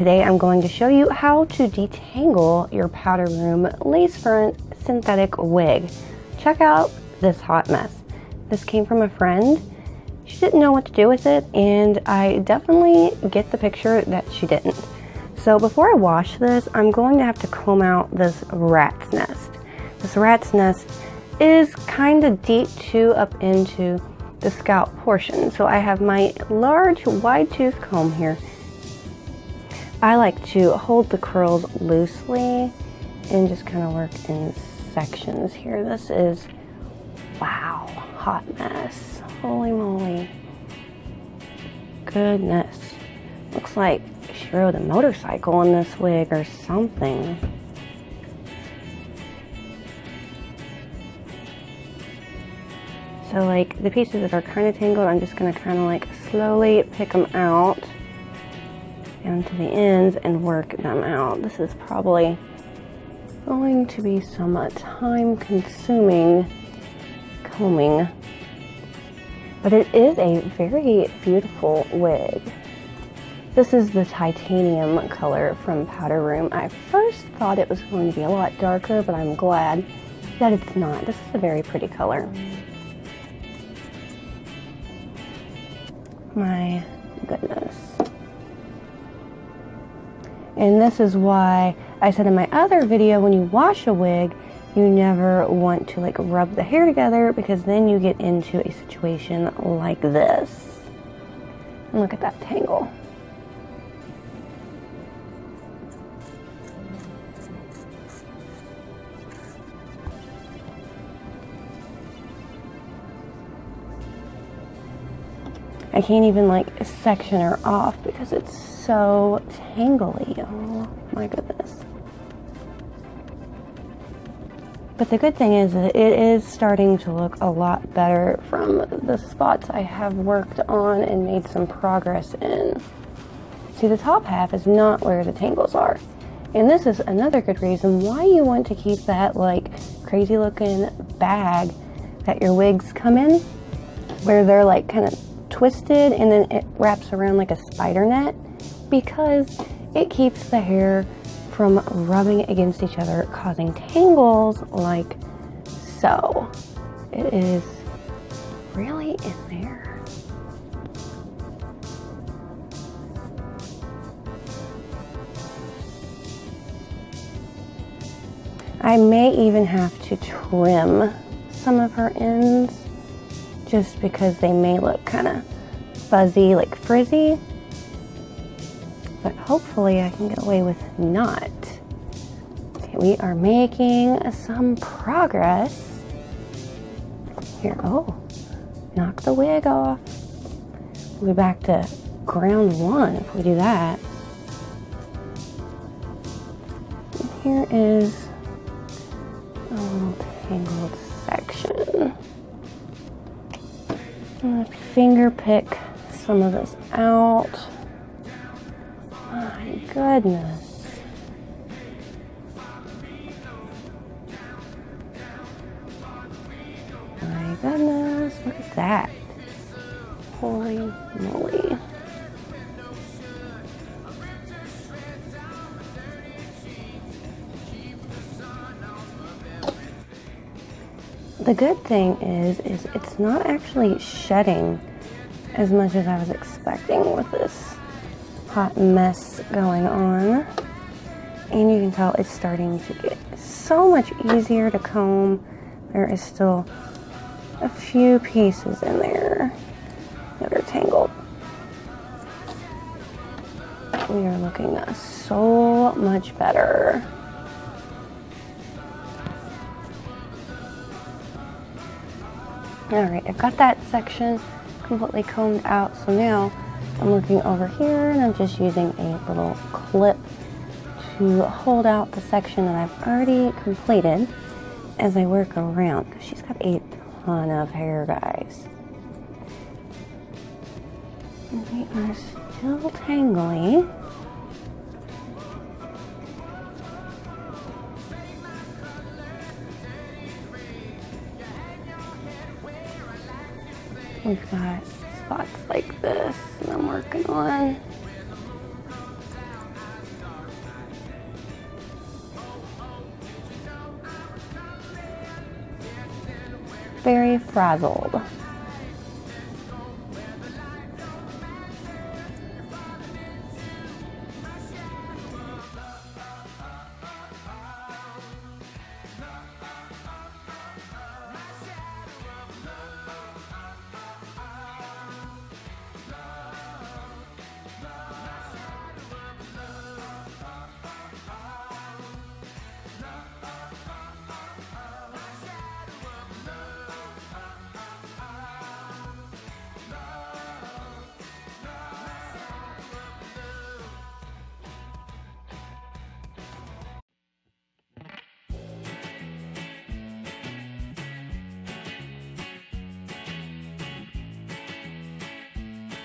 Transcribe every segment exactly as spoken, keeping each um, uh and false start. Today I'm going to show you how to detangle your Powder Room lace front synthetic wig. Check out this hot mess. This came from a friend. She didn't know what to do with it, and I definitely get the picture that she didn't. So before I wash this, I'm going to have to comb out this rat's nest. This rat's nest is kind of deep too, up into the scalp portion. So I have my large wide tooth comb here. I like to hold the curls loosely and just kind of work in sections here. This is, wow, hot mess. Holy moly. Goodness. Looks like she rode a motorcycle in this wig or something. So like the pieces that are kind of tangled, I'm just going to kind of like slowly pick them out down to the ends and work them out. This is probably going to be some time consuming combing, but it is a very beautiful wig. This is the titanium color from Powder Room. I first thought it was going to be a lot darker, but I'm glad that it's not. This is a very pretty color. My goodness. And this is why I said in my other video, when you wash a wig, you never want to like rub the hair together, because then you get into a situation like this. And look at that tangle. I can't even like section her off because it's so tangly. Oh my goodness. But the good thing is that it is starting to look a lot better from the spots I have worked on and made some progress in. See, the top half is not where the tangles are. And this is another good reason why you want to keep that like crazy looking bag that your wigs come in, where they're like kind of twisted and then it wraps around like a spider net, because it keeps the hair from rubbing against each other, causing tangles like so. It is really in there. I may even have to trim some of her ends just because they may look kind of fuzzy, like frizzy. But hopefully I can get away with not. Okay, we are making some progress here. Oh, knock the wig off. We'll be back to ground one if we do that. And here is a little tangled section. I'm gonna finger pick some of this out. My goodness. My goodness, look at that. Holy moly. The good thing is, is it's not actually shedding as much as I was expecting with this hot mess going on. And you can tell it's starting to get so much easier to comb. There is still a few pieces in there that are tangled. We are looking so much better. All right, I've got that section completely combed out. So now I'm looking over here and I'm just using a little clip to hold out the section that I've already completed as I work around. She's got a ton of hair, guys. And we are still tangly. We've got spots like this, and I'm working on very frazzled.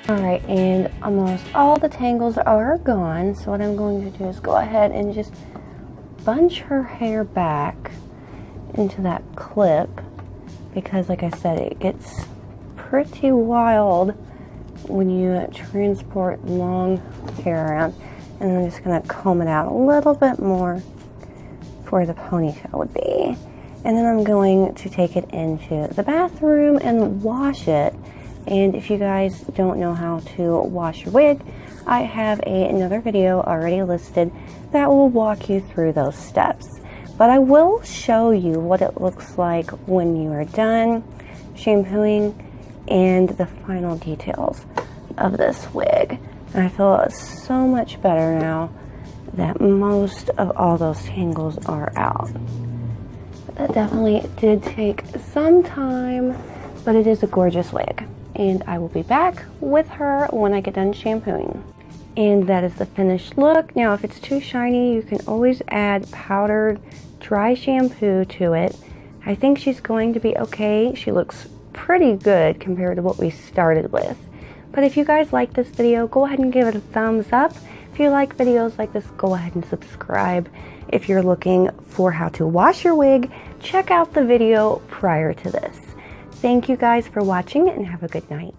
Alright, and almost all the tangles are gone, so what I'm going to do is go ahead and just bunch her hair back into that clip, because like I said, it gets pretty wild when you transport long hair around. And I'm just going to comb it out a little bit more where the ponytail would be, and then I'm going to take it into the bathroom and wash it. And if you guys don't know how to wash your wig, I have a, another video already listed that will walk you through those steps. But I will show you what it looks like when you are done shampooing and the final details of this wig. And I feel so much better now that most of all those tangles are out. But that definitely did take some time, but it is a gorgeous wig. And I will be back with her when I get done shampooing. And that is the finished look. Now if it's too shiny, you can always add powdered dry shampoo to it. I think she's going to be okay. She looks pretty good compared to what we started with. But if you guys like this video, go ahead and give it a thumbs up. If you like videos like this, go ahead and subscribe. If you're looking for how to wash your wig, check out the video prior to this. Thank you guys for watching and have a good night.